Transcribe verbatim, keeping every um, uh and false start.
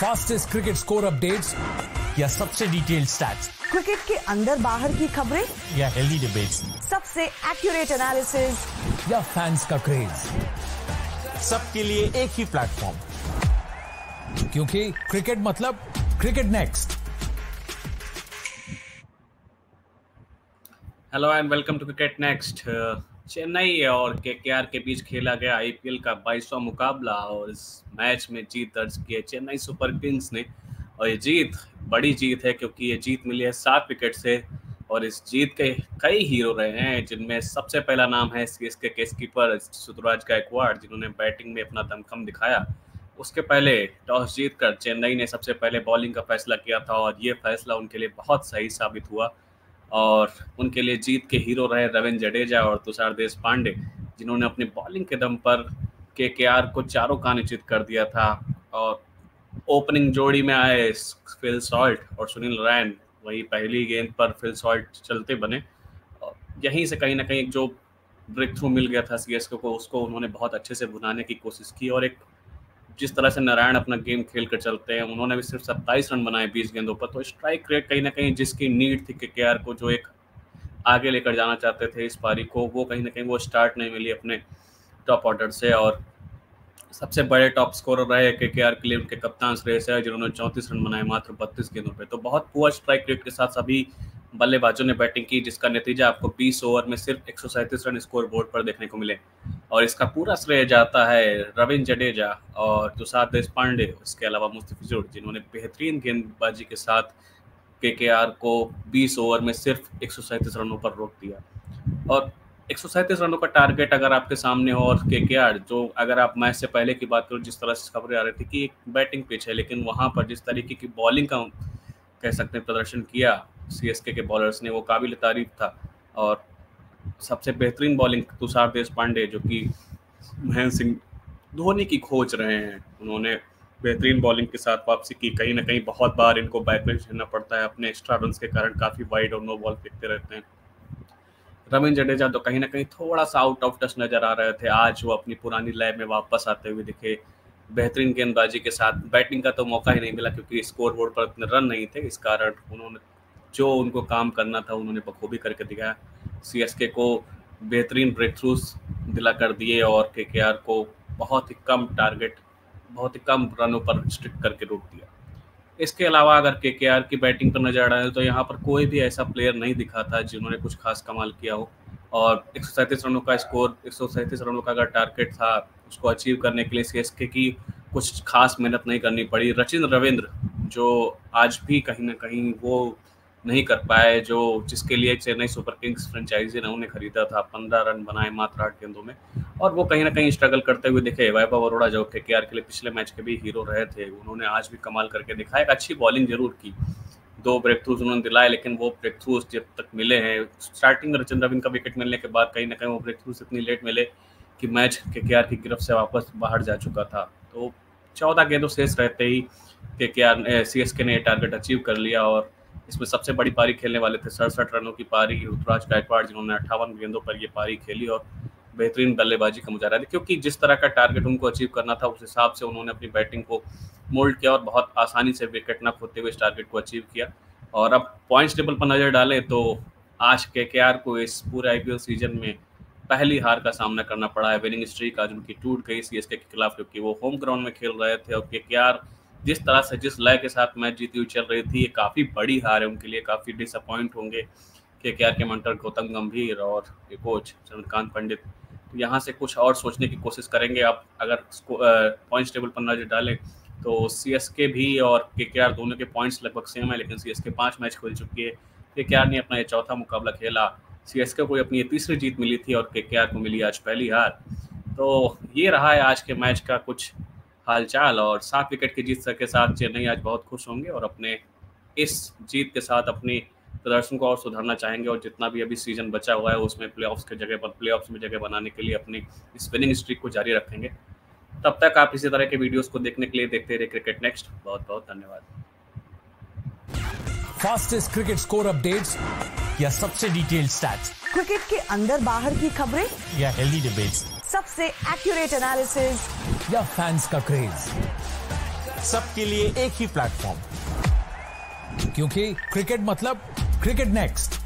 Fastest cricket score updates या सबसे detailed stats, cricket के अंदर बाहर की खबरें या हेल्दी डिबेट्स, सबसे एक्यूरेट एनालिसिस या फैंस का क्रेज, सबके लिए एक ही प्लेटफॉर्म, क्योंकि क्रिकेट मतलब cricket next. Hello and welcome to cricket next. Chennai और केकेआर के बीच खेला गया आईपीएल का बाईसवां मुकाबला और इस मैच में जीत दर्ज की है चेन्नई सुपर किंग्स ने। और ये जीत बड़ी जीत है क्योंकि ये जीत मिली है सात विकेट से और इस जीत के कई हीरो रहे हैं, जिनमें सबसे पहला नाम है सीएसके के स्कीपर ऋतुराज गायकवाड़, जिन्होंने बैटिंग में अपना दमखम दिखाया। उसके पहले टॉस जीतकर चेन्नई ने सबसे पहले बॉलिंग का फैसला किया था और ये फैसला उनके लिए बहुत सही साबित हुआ और उनके लिए जीत के हीरो रहे रविंद्र जडेजा और तुषार देशपांडे, जिन्होंने अपनी बॉलिंग के दम पर केकेआर को चारों कान चित कर दिया था। और ओपनिंग जोड़ी में आए फिल सॉल्ट और सुनील रैन, वही पहली गेंद पर फिल सॉल्ट चलते बने और यहीं से कहीं ना कहीं जो ब्रेक थ्रू मिल गया था सीएसके को, उसको उन्होंने बहुत अच्छे से भुनाने की कोशिश की। और एक जिस तरह से नारायण अपना गेम खेल कर चलते हैं, उन्होंने भी सिर्फ सत्ताईस रन बनाए बीस गेंदों पर, तो स्ट्राइक रेट कहीं ना कहीं जिसकी नीड थी केकेआर को, जो एक आगे लेकर जाना चाहते थे इस पारी को, वो कहीं ना कहीं वो स्टार्ट नहीं मिली अपने टॉप ऑर्डर से। और सबसे बड़े टॉप स्कोरर रहे केकेआर के लिए उनके कप्तान श्रेयस अय्यर, जिन्होंने चौंतीस रन बनाए मात्र बत्तीस गेंदों पर। तो बहुत पुअर स्ट्राइक रेट के साथ सभी बल्लेबाजों ने बैटिंग की, जिसका नतीजा आपको बीस ओवर में सिर्फ एक सौ सैंतीस रन स्कोर बोर्ड पर देखने को मिले। और इसका पूरा श्रेय जाता है रविंद्र जडेजा और तुषार देशपांडे, उसके अलावा मुस्तफिजुर, जिन्होंने बेहतरीन गेंदबाजी के साथ केकेआर को बीस ओवर में सिर्फ एक सौ सैंतीस रनों पर रोक दिया। और एक सौ सैंतीस रनों का टारगेट अगर आपके सामने हो और केकेआर, जो अगर आप मैच से पहले की बात करो जिस तरह से खबरें आ रही थी कि एक बैटिंग पिच है, लेकिन वहाँ पर जिस तरीके की बॉलिंग का कह सकते हैं प्रदर्शन किया सीएसके के बॉलर्स ने, वो काबिल तारीफ था। और सबसे बेहतरीन बॉलिंग तुषार देशपांडे, जो कि महेंद्र सिंह धोनी की खोज रहे हैं, उन्होंने बेहतरीन बॉलिंग के साथ वापसी की। कहीं ना कहीं बहुत बार इनको बैक में झेलना पड़ता है अपने एक्स्ट्रा रन के कारण, काफ़ी वाइड और नो बॉल फेंकते रहते हैं। रविंद्र जडेजा तो कहीं ना कहीं थोड़ा सा आउट ऑफ टच नज़र आ रहे थे, आज वो अपनी पुरानी लय में वापस आते हुए दिखे बेहतरीन गेंदबाजी के साथ। बैटिंग का तो मौका ही नहीं मिला क्योंकि स्कोर बोर्ड पर इतने रन नहीं थे, इस कारण उन्होंने जो उनको काम करना था उन्होंने बखूबी करके दिखाया। सीएसके को बेहतरीन ब्रेक थ्रूस दिला कर दिए और केकेआर को बहुत ही कम टारगेट, बहुत ही कम रनों पर स्ट्रिक करके रोक दिया। इसके अलावा अगर केकेआर की बैटिंग पर नजर डालें तो यहाँ पर कोई भी ऐसा प्लेयर नहीं दिखा था जिन्होंने कुछ खास कमाल किया हो। और एक सौ सैंतीस रनों का स्कोर, एक सौ सैंतीस रनों का अगर टारगेट था, उसको अचीव करने के लिए सीएसके की कुछ खास मेहनत नहीं करनी पड़ी। रचिन रविंद्र, जो आज भी कहीं ना कहीं वो नहीं कर पाए जो जिसके लिए चेन्नई सुपर किंग्स फ्रेंचाइजी ने उन्हें खरीदा था, पंद्रह रन बनाए मात्र आठ गेंदों में और वो कहीं ना कहीं स्ट्रगल करते हुए दिखे। वैभव अरोड़ा, जो केकेआर के लिए पिछले मैच के भी हीरो रहे थे, उन्होंने आज भी कमाल करके दिखाया। एक अच्छी बॉलिंग जरूर की, दो ब्रेक थ्रूज उन्होंने दिलाए, लेकिन वो ब्रेक थ्रूज जब तक मिले हैं, स्टार्टिंग में रचिन रविंद्र का विकेट मिलने के बाद कहीं ना कहीं वो ब्रेक थ्रूज इतनी लेट मिले कि मैच केकेआर की गिरफ्त से वापस बाहर जा चुका था। तो चौदह गेंदों शेष रहते ही केकेआर सीएसके ने टारगेट अचीव कर लिया और इसमें सबसे बड़ी पारी खेलने वाले थे सड़सठ रनों की पारी रुतुराज गायकवाड़, जिन्होंने अट्ठावन गेंदों पर यह पारी खेली और बेहतरीन बल्लेबाजी का मुजाहरा दिया, क्योंकि जिस तरह का टारगेट उनको अचीव करना था उस हिसाब से उन्होंने अपनी बैटिंग को मोल्ड किया और बहुत आसानी से विकेट न खोते हुए इस टारगेट को अचीव किया। और अब पॉइंट्स टेबल पर नज़र डालें तो आज केकेआर को इस पूरे आईपीएल सीजन में पहली हार का सामना करना पड़ा है। विनिंग स्ट्रीक आज उनकी टूट गई सीएसके के खिलाफ, क्योंकि वो होम ग्राउंड में खेल रहे थे और केकेआर जिस तरह से जिस लय के साथ मैच जीती हुई चल रही थी, ये काफ़ी बड़ी हार है उनके लिए। काफ़ी डिसअपॉइंट होंगे केकेआर के मेंटर गौतम गंभीर और ये कोच चरणकांत पंडित, तो यहाँ से कुछ और सोचने की कोशिश करेंगे। आप अगर पॉइंट्स टेबल पर नजर डालें तो सीएसके भी और केकेआर दोनों के पॉइंट्स लगभग सेम है, लेकिन सीएसके पाँच मैच खेल चुकी है, केकेआर ने अपना ये चौथा मुकाबला खेला। सीएसके को अपनी ये तीसरी जीत मिली थी और केकेआर को मिली आज पहली हार। तो ये रहा है आज के मैच का कुछ हालचाल और सात विकेट की जीत के साथ चेन्नई आज बहुत खुश होंगे और अपने इस जीत के साथ अपने प्रदर्शन को और सुधारना चाहेंगे और जितना भी अभी सीजन बचा हुआ है उसमें प्लेऑफ्स के जगह पर प्लेऑफ्स में जगह बनाने के लिए अपनी इस विनिंग स्ट्रीक को जारी रखेंगे। तब तक आप इसी तरह के वीडियोस को देखने के लिए देखते रहिए क्रिकेट नेक्स्ट। बहुत बहुत धन्यवाद। फास्टेस्ट क्रिकेट स्कोर अपडेट्स या सबसे डिटेल्ड स्टैट्स, क्रिकेट के अंदर बाहर की खबरें या हेल्दी डिबेट्स, सबसे एक्यूरेट एनालिसिस या फैंस का क्रेज, सबके लिए एक ही प्लेटफॉर्म, क्योंकि क्रिकेट मतलब क्रिकेट नेक्स्ट।